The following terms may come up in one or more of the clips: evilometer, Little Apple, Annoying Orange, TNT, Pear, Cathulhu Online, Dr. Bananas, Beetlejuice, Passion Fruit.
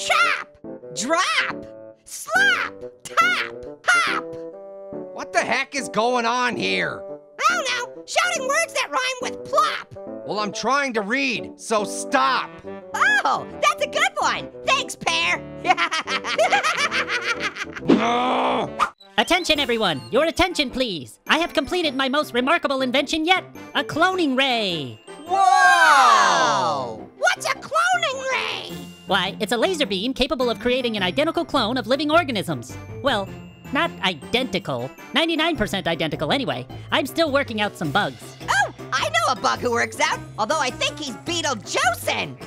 Chop! Drop! Slap! Top! Hop! What the heck is going on here? I don't know. Shouting words that rhyme with plop. Well, I'm trying to read, so stop. Oh, that's a good one. Thanks, Pear. Attention, everyone. Your attention, please. I have completed my most remarkable invention yet, a cloning ray. Whoa! What's a cloning ray? Why, it's a laser beam capable of creating an identical clone of living organisms. Well, not identical. 99% identical anyway. I'm still working out some bugs. Oh, I know a bug who works out, although I think he's Beetlejuicing.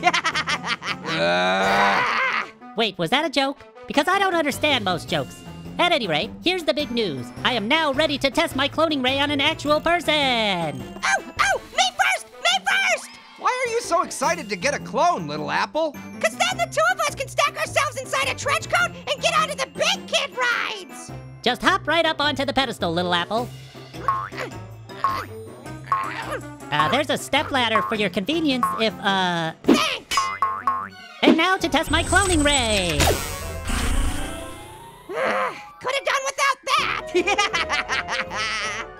Wait, was that a joke? Because I don't understand most jokes. At any rate, here's the big news. I am now ready to test my cloning ray on an actual person. Oh, me first, me first! Why are you so excited to get a clone, Little Apple? Because then the two of us can stack ourselves inside a trench coat and get onto the big kid rides. Just hop right up onto the pedestal, Little Apple. There's a stepladder for your convenience if, Thanks! And now to test my cloning ray. Could have done without that!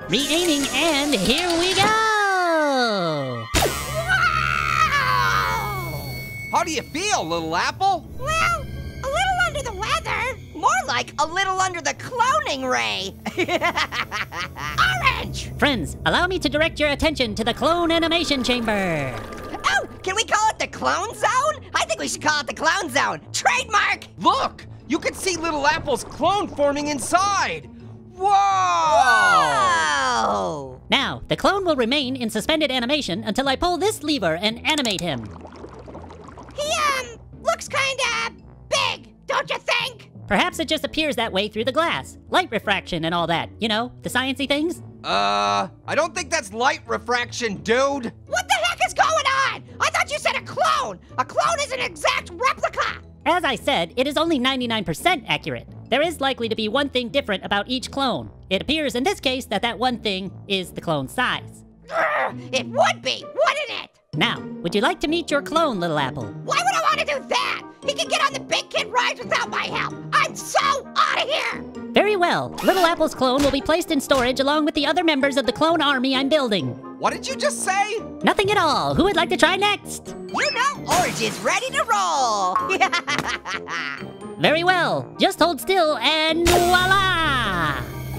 Re-aiming, and here we go! Wow! How do you feel, Little Apple? Well, a little under the weather. More like a little under the cloning ray. Orange! Friends, allow me to direct your attention to the clone animation chamber. Oh, can we call it the clone zone? I think we should call it the clone zone. Trademark! Look! You can see Little Apple's clone forming inside! Whoa! Whoa! Now, the clone will remain in suspended animation until I pull this lever and animate him. He, looks kinda big, don't you think? Perhaps it just appears that way through the glass. Light refraction and all that, you know, the sciencey things. I don't think that's light refraction, dude. What the heck is going on? I thought you said a clone! A clone is an exact replica! As I said, it is only 99% accurate. There is likely to be one thing different about each clone. It appears in this case that that one thing is the clone size. It would be, wouldn't it? Now, would you like to meet your clone, Little Apple? Why would I want to do that? He can get on the big kid rides without my help. I'm so out of here! Very well. Little Apple's clone will be placed in storage along with the other members of the clone army I'm building. What did you just say? Nothing at all. Who would like to try next? You know, Orange is ready to roll. Very well. Just hold still and voila!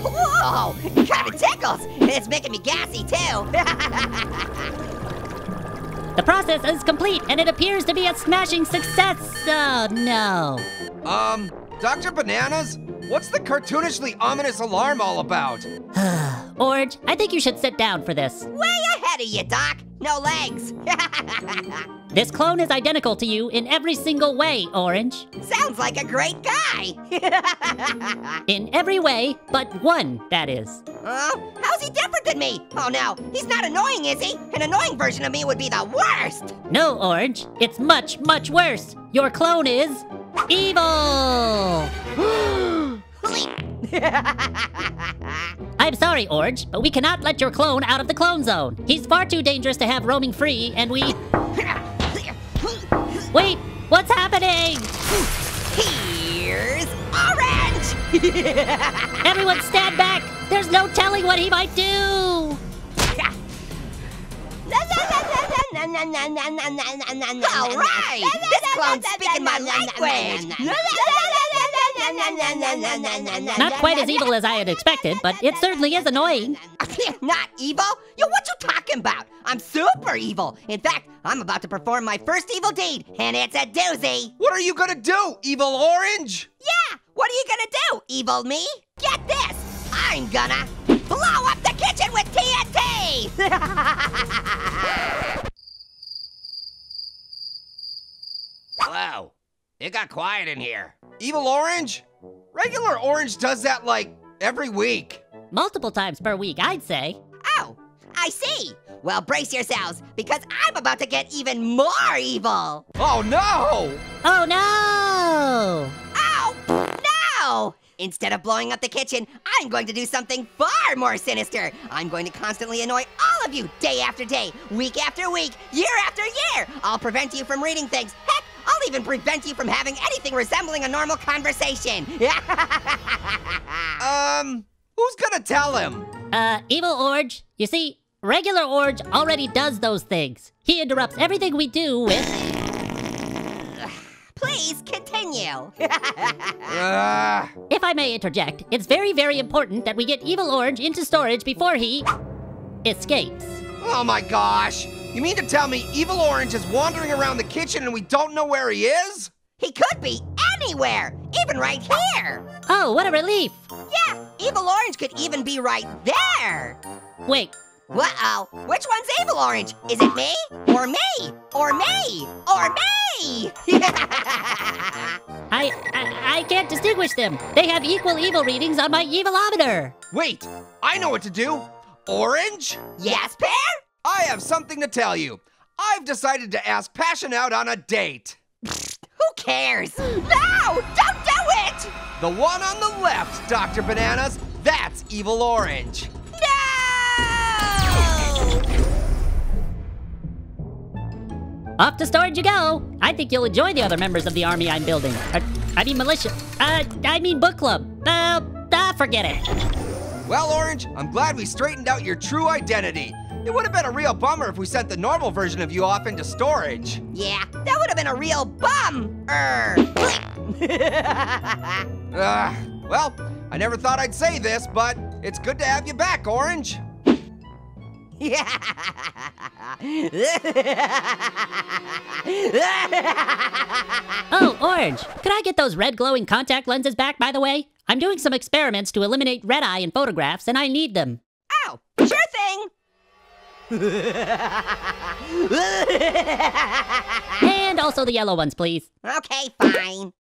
Whoa, kind of tickles. It's making me gassy, too. The process is complete, and it appears to be a smashing success. Oh, no. Dr. Bananas? What's the cartoonishly ominous alarm all about? Orange, I think you should sit down for this. Way ahead of you, Doc. No legs. This clone is identical to you in every single way, Orange. Sounds like a great guy. In every way but one, that is. How's he different than me? Oh no, he's not annoying, is he? An annoying version of me would be the worst. No, Orange. It's much, much worse. Your clone is evil. I'm sorry, Orange, but we cannot let your clone out of the clone zone. He's far too dangerous to have roaming free, and we... Wait, what's happening? Here's Orange! Everyone stand back! There's no telling what he might do! All right! This clone's speaking my language! Not quite as evil as I had expected, but it certainly is annoying. Not evil? Yo, what you talking about? I'm super evil. In fact, I'm about to perform my first evil deed, and it's a doozy. What are you gonna do, evil Orange? Yeah, what are you gonna do, evil me? Get this, I'm gonna blow up the kitchen with TNT! Hello. It got quiet in here. Evil Orange? Regular Orange does that, like, every week. Multiple times per week, I'd say. Oh, I see. Well, brace yourselves, because I'm about to get even more evil. Oh, no! Oh, no! Oh, no! Instead of blowing up the kitchen, I'm going to do something far more sinister. I'm going to constantly annoy all of you day after day, week after week, year after year. I'll prevent you from reading things. Heck, I'll even prevent you from having anything resembling a normal conversation. Who's gonna tell him? Evil Orange. You see, regular Orange already does those things. He interrupts everything we do with... Please continue. If I may interject, it's very, very important that we get Evil Orange into storage before he escapes. Oh my gosh! You mean to tell me Evil Orange is wandering around the kitchen and we don't know where he is? He could be anywhere, even right here. Oh, what a relief. Yeah, Evil Orange could even be right there. Wait. Uh-oh, which one's Evil Orange? Is it me? Or me? Or me? Or me? I can't distinguish them. They have equal evil readings on my evilometer. Wait, I know what to do. Orange? Yes, Pear? I have something to tell you. I've decided to ask Passion out on a date. Who cares? No, don't do it! The one on the left, Dr. Bananas, that's Evil Orange. Off to storage you go. I think you'll enjoy the other members of the army I'm building. I mean militia. I mean book club. Forget it. Well, Orange, I'm glad we straightened out your true identity. It would have been a real bummer if we sent the normal version of you off into storage. Yeah, that would have been a real bum-er. Well, I never thought I'd say this, but it's good to have you back, Orange. Oh, Orange, could I get those red glowing contact lenses back, by the way? I'm doing some experiments to eliminate red eye in photographs, and I need them. Oh, sure thing. And also the yellow ones, please. Okay, fine.